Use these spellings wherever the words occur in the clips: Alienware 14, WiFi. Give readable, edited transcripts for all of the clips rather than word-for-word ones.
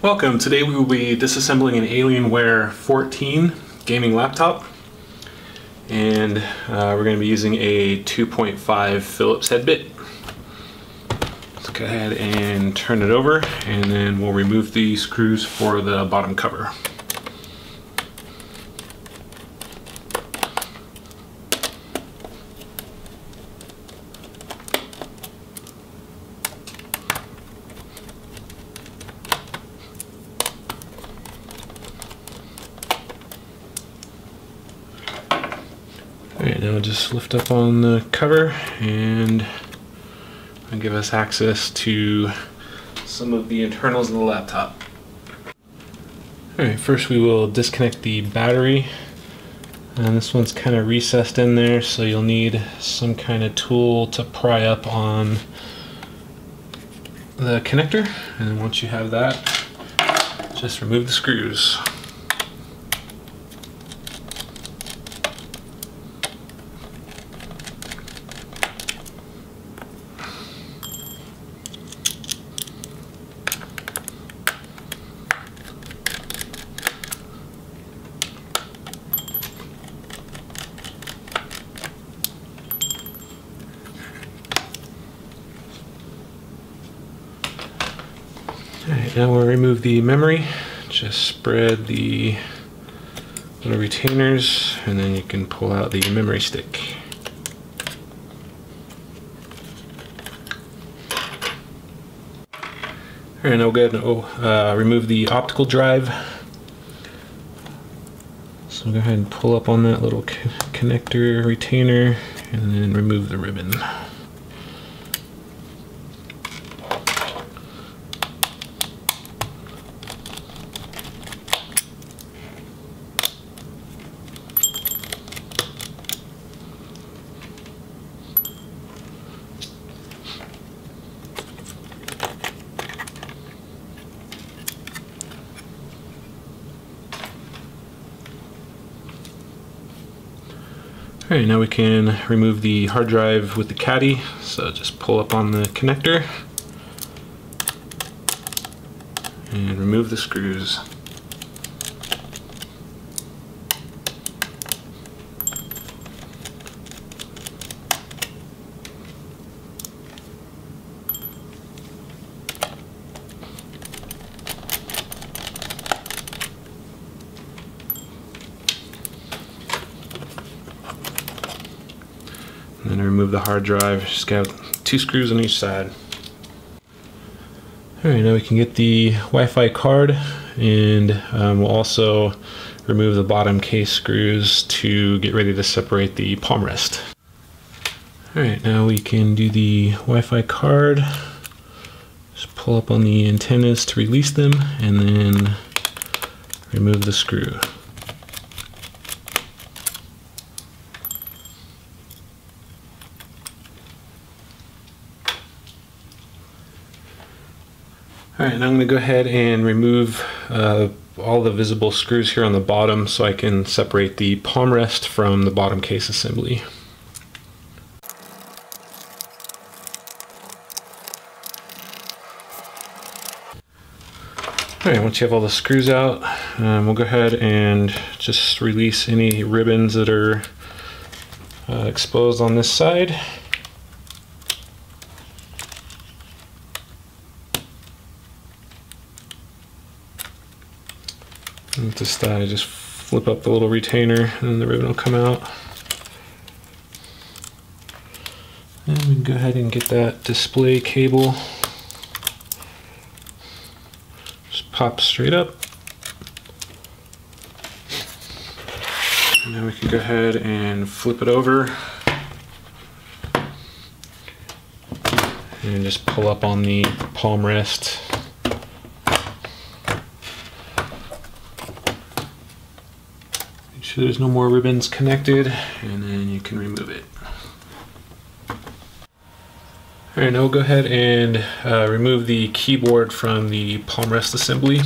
Welcome. Today we will be disassembling an Alienware 14 gaming laptop, and we're going to be using a 2.5 Phillips head bit. Let's go ahead and turn it over, and then we'll remove the screws for the bottom cover. Alright, now just lift up on the cover and that'll give us access to some of the internals of the laptop. Alright, first we will disconnect the battery. And this one's kind of recessed in there, so you'll need some kind of tool to pry up on the connector. And then once you have that, just remove the screws. Alright, now we'll remove the memory. Just spread the little retainers and then you can pull out the memory stick. Alright, now we'll go ahead and remove the optical drive. So we'll go ahead and pull up on that little connector retainer and then remove the ribbon. Alright, now we can remove the hard drive with the caddy, so just pull up on the connector and remove the screws. And remove the hard drive. Just got two screws on each side. Alright, now we can get the Wi-Fi card, and we'll also remove the bottom case screws to get ready to separate the palm rest. Alright, now we can do the Wi-Fi card. Just pull up on the antennas to release them and then remove the screw. Alright, now I'm going to go ahead and remove all the visible screws here on the bottom so I can separate the palm rest from the bottom case assembly. Alright, once you have all the screws out, we'll go ahead and just release any ribbons that are exposed on this side. With this thigh, just flip up the little retainer and the ribbon will come out. And we can go ahead and get that display cable. Just pop straight up. And then we can go ahead and flip it over. And just pull up on the palm rest. So there's no more ribbons connected, and then you can remove it. Alright, now we'll go ahead and remove the keyboard from the palm rest assembly.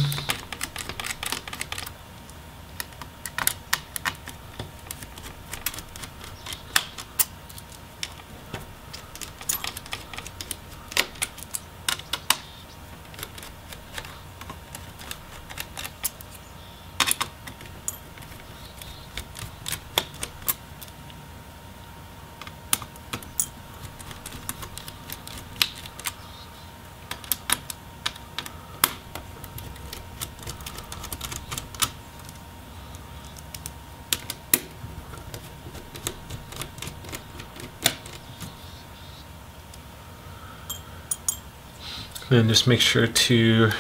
And just make sure to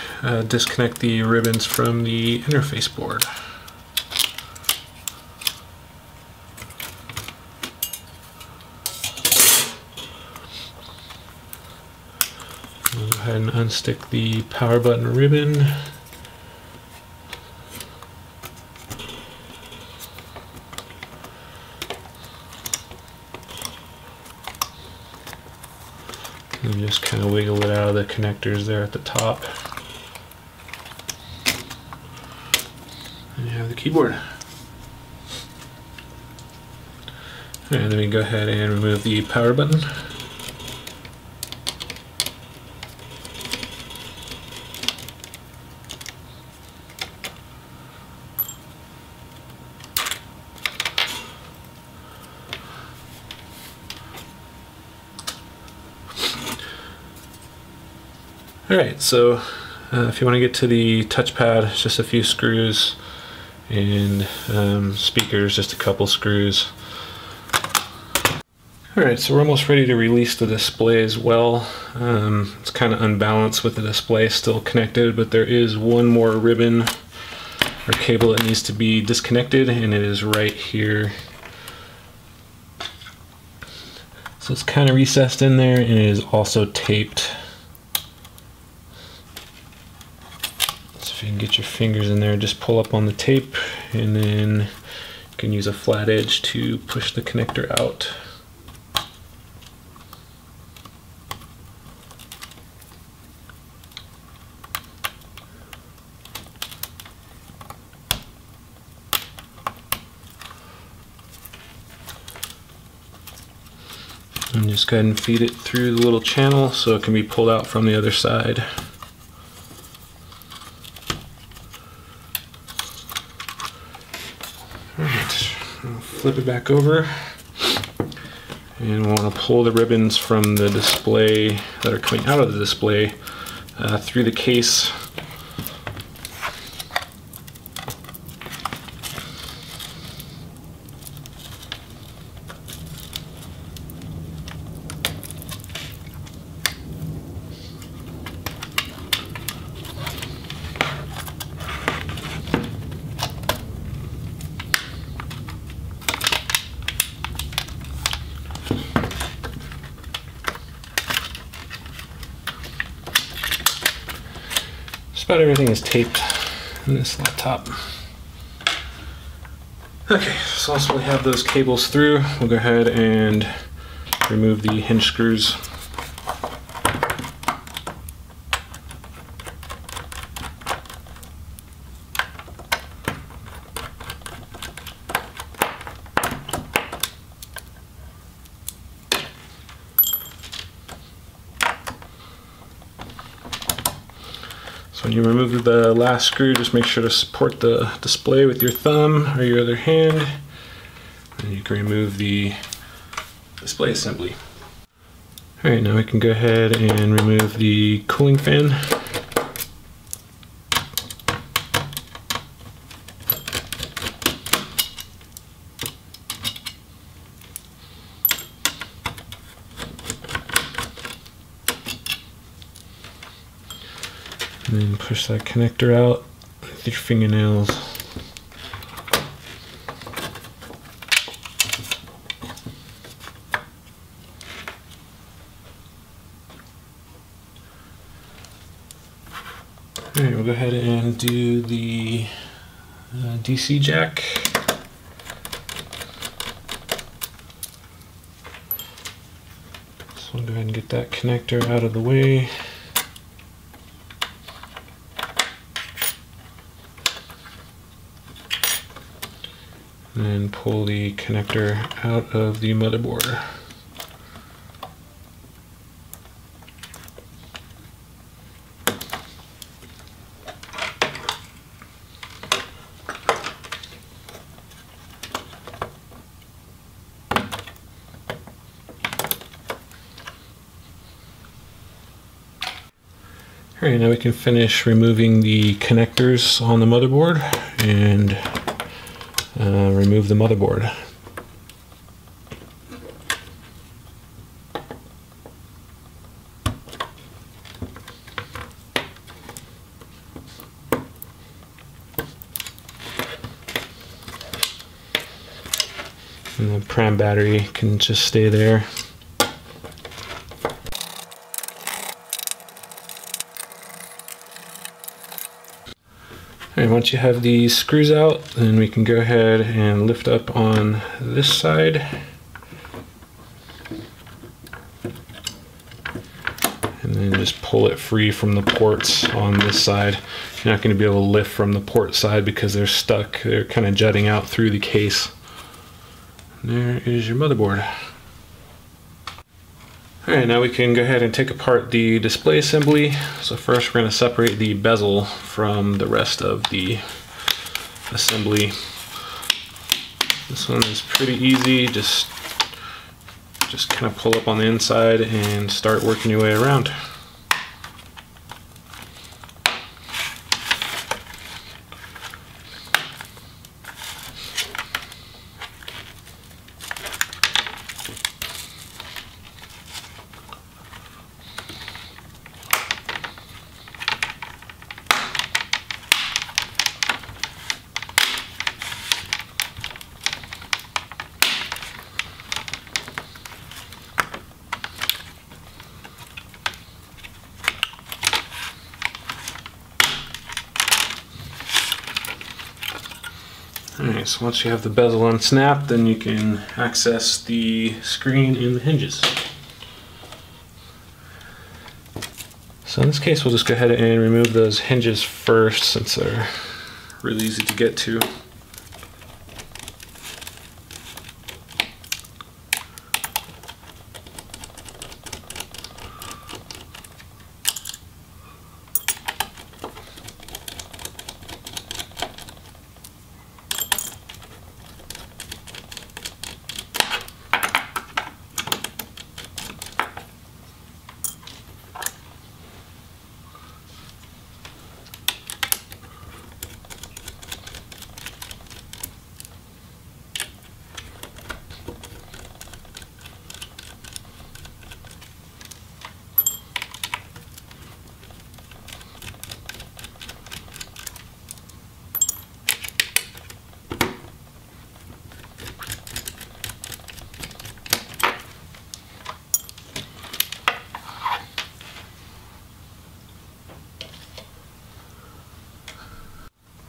disconnect the ribbons from the interface board. We'll go ahead and unstick the power button ribbon. And just kind of wiggle it out of the connectors there at the top. And you have the keyboard. And then we go ahead and remove the power button. Alright, so if you want to get to the touchpad, it's just a few screws, and speakers, just a couple screws. Alright, so we're almost ready to release the display as well. It's kind of unbalanced with the display still connected, but there is one more ribbon or cable that needs to be disconnected, and it is right here. So it's kind of recessed in there, and it is also taped. You can get your fingers in there, just pull up on the tape, and then you can use a flat edge to push the connector out. And just go ahead and feed it through the little channel so it can be pulled out from the other side. Flip it back over, and we'll want to pull the ribbons from the display that are coming out of the display through the case. Just about everything is taped in this laptop. Okay, so once we have those cables through, we'll go ahead and remove the hinge screws. When you remove the last screw, just make sure to support the display with your thumb or your other hand, and you can remove the display assembly. All right, now we can go ahead and remove the cooling fan. And then push that connector out with your fingernails. Alright, we'll go ahead and do the DC jack. So we'll go ahead and get that connector out of the way. And pull the connector out of the motherboard. All right, now we can finish removing the connectors on the motherboard and remove the motherboard. and the pram battery can just stay there. Alright, once you have the screws out, then we can go ahead and lift up on this side. And then just pull it free from the ports on this side. You're not going to be able to lift from the port side because they're stuck. They're kind of jutting out through the case. And there is your motherboard. Alright, now we can go ahead and take apart the display assembly. So first we're going to separate the bezel from the rest of the assembly. This one is pretty easy, just kind of pull up on the inside and start working your way around. Alright, so once you have the bezel unsnapped, then you can access the screen and the hinges. So in this case, we'll just go ahead and remove those hinges first, since they're really easy to get to.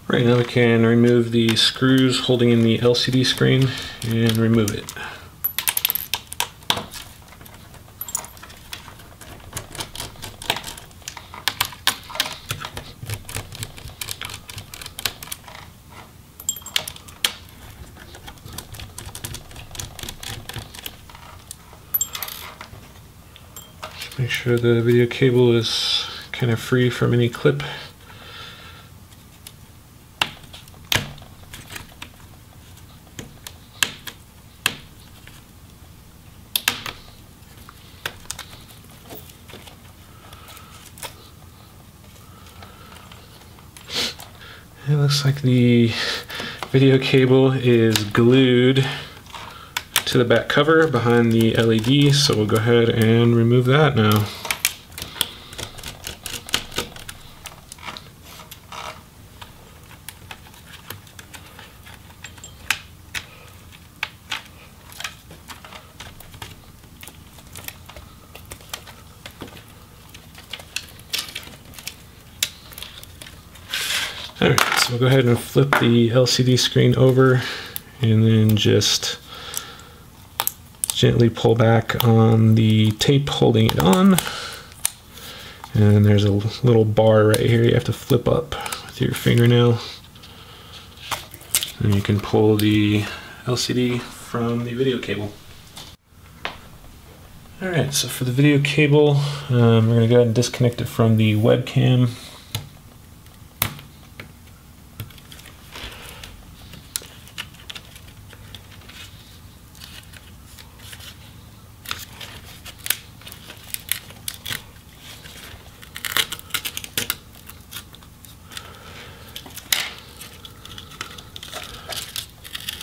Right now we can remove the screws holding in the LCD screen and remove it. Just make sure the video cable is kind of free from any clip. It looks like the video cable is glued to the back cover behind the LED, so we'll go ahead and remove that now. Alright, so we'll go ahead and flip the LCD screen over and then just gently pull back on the tape holding it on. And there's a little bar right here you have to flip up with your fingernail. And you can pull the LCD from the video cable. Alright, so for the video cable, we're going to go ahead and disconnect it from the webcam.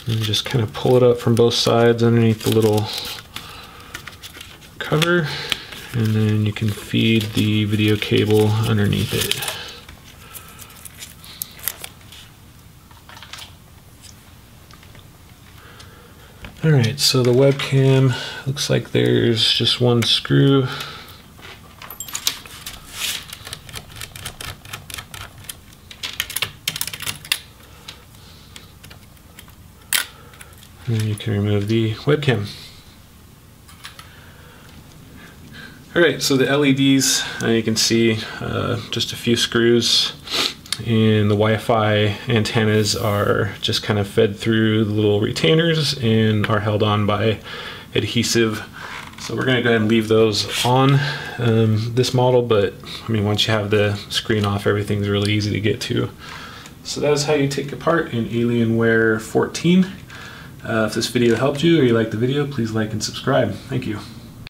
And just kind of pull it up from both sides underneath the little cover, and then you can feed the video cable underneath it. All right, so the webcam, looks like there's just one screw. And you can remove the webcam. All right, so the LEDs, you can see just a few screws, and the Wi-Fi antennas are just kind of fed through the little retainers and are held on by adhesive. So we're gonna go ahead and leave those on this model, but I mean, once you have the screen off, everything's really easy to get to. So that is how you take apart an Alienware 14. If this video helped you or you liked the video, please like and subscribe. Thank you.